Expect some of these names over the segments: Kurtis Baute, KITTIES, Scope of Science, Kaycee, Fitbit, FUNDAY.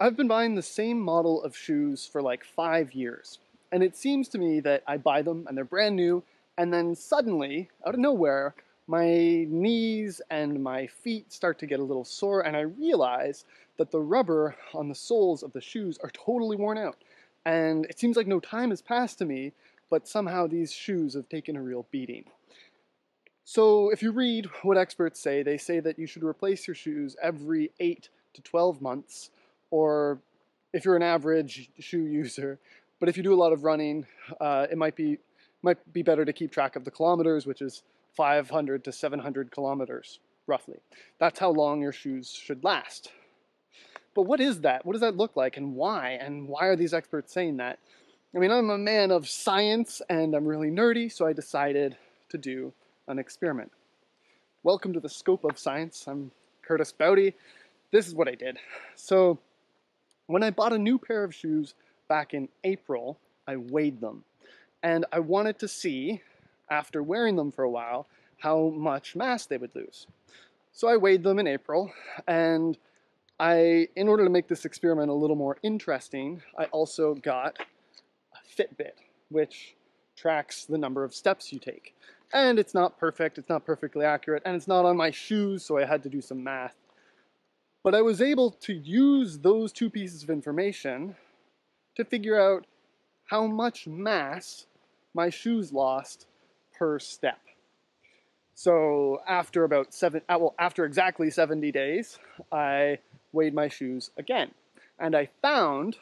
I've been buying the same model of shoes for like 5 years, and it seems to me that I buy them and they're brand new, and then suddenly, out of nowhere, my knees and my feet start to get a little sore, and I realize that the rubber on the soles of the shoes are totally worn out. And it seems like no time has passed to me, but somehow these shoes have taken a real beating. So if you read what experts say, they say that you should replace your shoes every 8 to 12 months, or if you're an average shoe user. But if you do a lot of running, it might be better to keep track of the kilometers, which is 500 to 700 kilometers, roughly. That's how long your shoes should last. But what is that? What does that look like, and why? And why are these experts saying that? I mean, I'm a man of science, and I'm really nerdy, so I decided to do an experiment. Welcome to the Scope of Science. I'm Kurtis Baute. This is what I did. So, when I bought a new pair of shoes back in April, I weighed them. And I wanted to see, after wearing them for a while, how much mass they would lose. So I weighed them in April, and in order to make this experiment a little more interesting, I also got a Fitbit, which tracks the number of steps you take. And it's not perfect, it's not perfectly accurate, and it's not on my shoes, so I had to do some math. But I was able to use those two pieces of information to figure out how much mass my shoes lost per step. So after exactly 70 days, I weighed my shoes again. And I found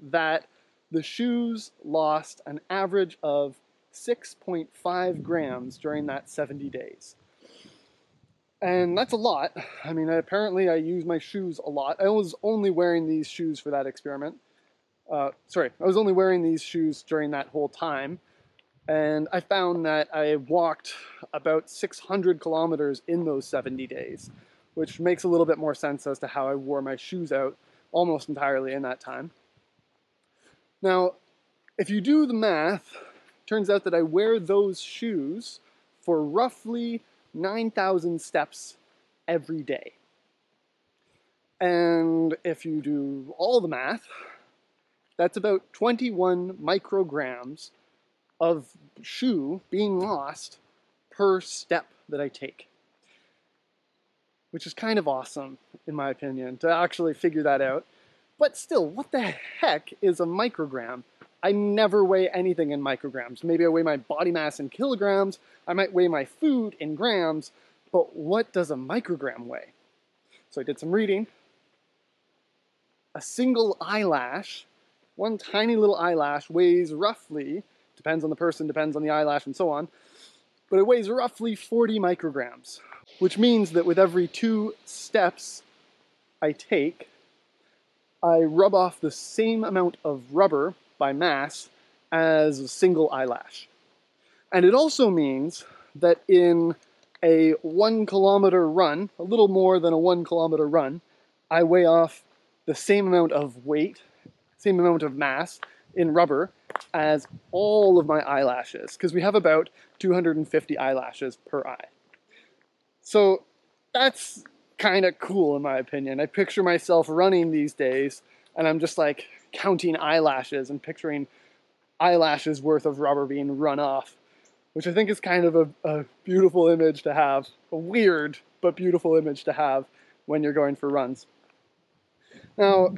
that the shoes lost an average of 6.5 grams during that 70 days. And that's a lot. I mean, apparently I use my shoes a lot. I was only wearing these shoes for that experiment. I was only wearing these shoes during that whole time, and I found that I walked about 600 kilometers in those 70 days, which makes a little bit more sense as to how I wore my shoes out almost entirely in that time. Now, if you do the math, it turns out that I wear those shoes for roughly 9,000 steps every day. And if you do all the math, that's about 21 micrograms of shoe being lost per step that I take. Which is kind of awesome, in my opinion, to actually figure that out. But still, what the heck is a microgram? I never weigh anything in micrograms. Maybe I weigh my body mass in kilograms, I might weigh my food in grams, but what does a microgram weigh? So I did some reading. A single eyelash, one tiny little eyelash, weighs roughly, depends on the person, depends on the eyelash and so on, but it weighs roughly 40 micrograms, which means that with every 2 steps I take, I rub off the same amount of rubber by mass as a single eyelash. And it also means that in a 1 kilometer run, a little more than a 1 kilometer run, I weigh off the same amount of weight, same amount of mass in rubber as all of my eyelashes, because we have about 250 eyelashes per eye. So that's kind of cool, in my opinion. I picture myself running these days, and I'm just like counting eyelashes and picturing eyelashes worth of rubber being run off, which I think is kind of a beautiful image to have, a weird but beautiful image to have when you're going for runs. Now,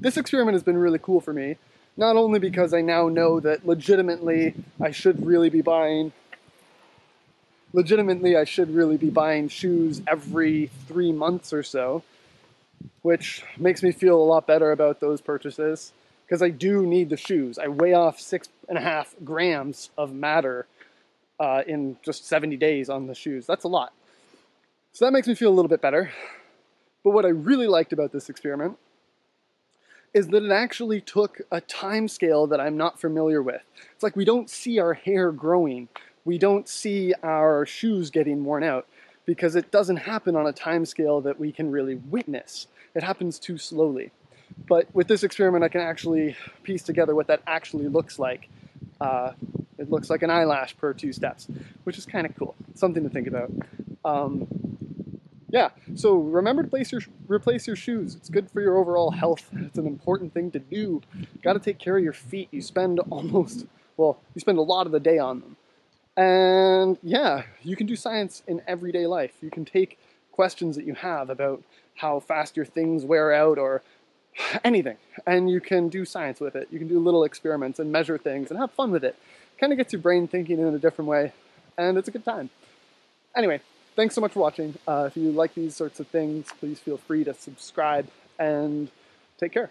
this experiment has been really cool for me, not only because I now know that legitimately I should really be buying shoes every 3 months or so, which makes me feel a lot better about those purchases, because I do need the shoes. I weigh off 6.5 grams of matter in just 70 days on the shoes. That's a lot. So that makes me feel a little bit better. But what I really liked about this experiment is that it actually took a time scale that I'm not familiar with. It's like we don't see our hair growing. We don't see our shoes getting worn out because it doesn't happen on a time scale that we can really witness. It happens too slowly. But with this experiment, I can actually piece together what that actually looks like. It looks like an eyelash per 2 steps, which is kind of cool. Something to think about. Yeah, so remember to replace your shoes. It's good for your overall health. It's an important thing to do. Got to take care of your feet. You spend you spend a lot of the day on them. And yeah, you can do science in everyday life. You can take questions that you have about how fast your things wear out or anything, and you can do science with it. You can do little experiments and measure things and have fun with it. Kind of gets your brain thinking in a different way, and it's a good time. Anyway, thanks so much for watching. If you like these sorts of things, please feel free to subscribe, and take care.